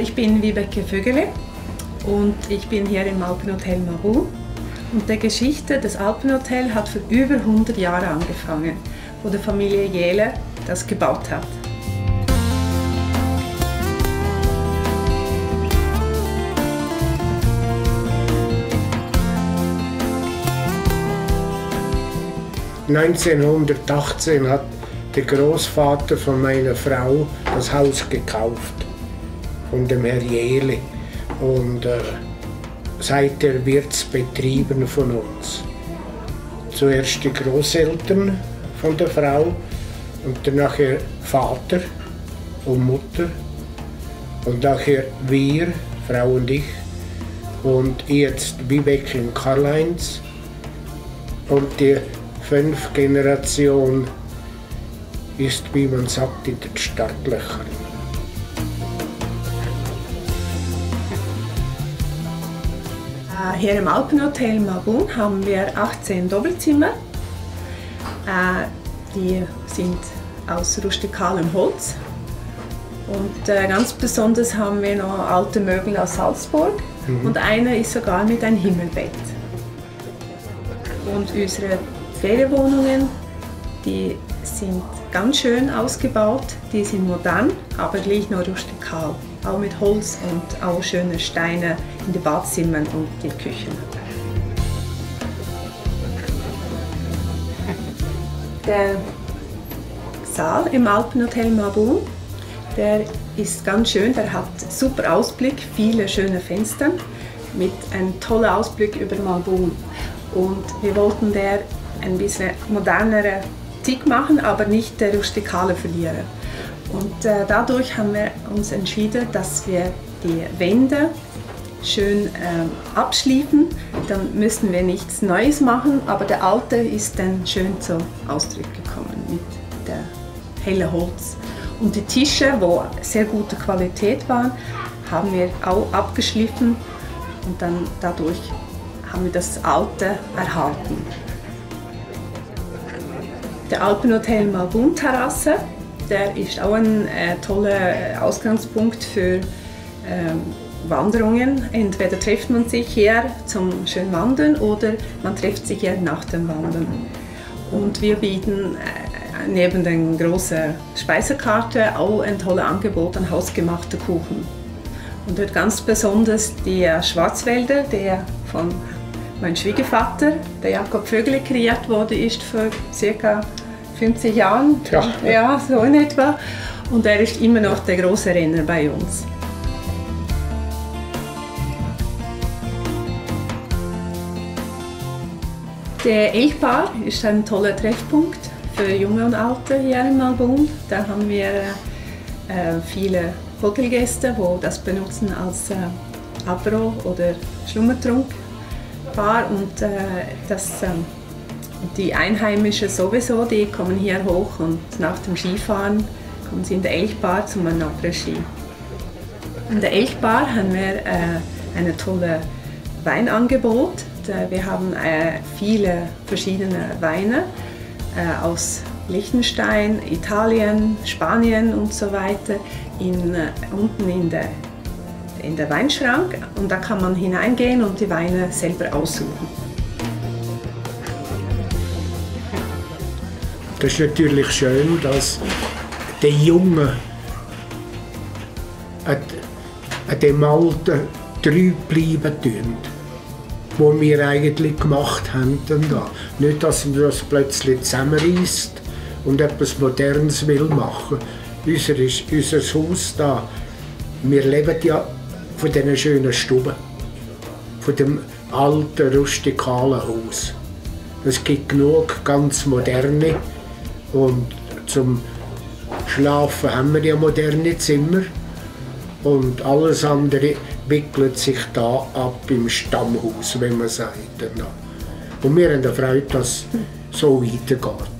Ich bin Wiebeke Vögeli und ich bin hier im Alpenhotel Malbun. Und die Geschichte des Alpenhotels hat vor über 100 Jahren angefangen, wo die Familie Jehle das gebaut hat. «1918 hat der Großvater von meiner Frau das Haus gekauft, von dem Herr Jehle. Und seither wird es betrieben von uns. Zuerst die Großeltern von der Frau und dann nachher Vater und Mutter und nachher wir, Frau und ich, und jetzt Wiebeke in Karlheinz und die 5. Generation ist, wie man sagt, in den Startlöchern. Hier im Alpenhotel Malbun haben wir 18 Doppelzimmer. Die sind aus rustikalem Holz. Und ganz besonders haben wir noch alte Möbel aus Salzburg. Und einer ist sogar mit einem Himmelbett. Und unsere Ferienwohnungen, die sind ganz schön ausgebaut. Die sind modern, aber gleich noch rustikal. Auch mit Holz und auch schöne Steine in den Badezimmern und die Küchen. Der Saal im Alpenhotel Malbun, der ist ganz schön, der hat super Ausblick, viele schöne Fenster mit einem tollen Ausblick über Malbun. Und wir wollten der ein bisschen modernere Tick machen, aber nicht der rustikale verlieren. Und dadurch haben wir uns entschieden, dass wir die Wände schön abschliefen. Dann müssen wir nichts Neues machen, aber der alte ist dann schön zum Ausdruck gekommen mit der hellen Holz. Und die Tische, die sehr gute Qualität waren, haben wir auch abgeschliffen und dann dadurch haben wir das alte erhalten. Der Alpenhotel Malbun-Terrasse, der ist auch ein toller Ausgangspunkt für Wanderungen. Entweder trifft man sich hier zum schönen Wandern oder man trifft sich hier nach dem Wandern. Und wir bieten neben den großen Speisekarte auch ein tolles Angebot an hausgemachten Kuchen. Und dort ganz besonders die Schwarzwälder, der von meinem Schwiegervater, der Jakob Vögeli, kreiert wurde, ist vor ca. 50 Jahren, ja, so in etwa. Und er ist immer noch der große Renner bei uns. Der Elchbar ist ein toller Treffpunkt für Junge und Alte hier in Malbun. Da haben wir viele Hotelgäste, die das benutzen als Apero- oder Schlummertrunkbar. Und die Einheimischen sowieso, die kommen hier hoch und nach dem Skifahren kommen sie in der Elchbar zum Après-Ski. In der Elchbar haben wir ein tolles Weinangebot. Wir haben viele verschiedene Weine aus Liechtenstein, Italien, Spanien und so weiter unten in der Weinschrank. Und da kann man hineingehen und die Weine selber aussuchen. Das ist natürlich schön, dass der Junge an dem Alten treu bleiben tun, was wir eigentlich gemacht haben. Nicht, dass man das plötzlich zusammenreisst und etwas Modernes will machen. Unser Haus da, wir leben ja von diesen schönen Stuben, von dem alten, rustikalen Haus. Es gibt genug ganz moderne. Und zum Schlafen haben wir ja moderne Zimmer und alles andere wickelt sich da ab im Stammhaus, wenn man sagt. Und wir haben Freude, dass es so weitergeht.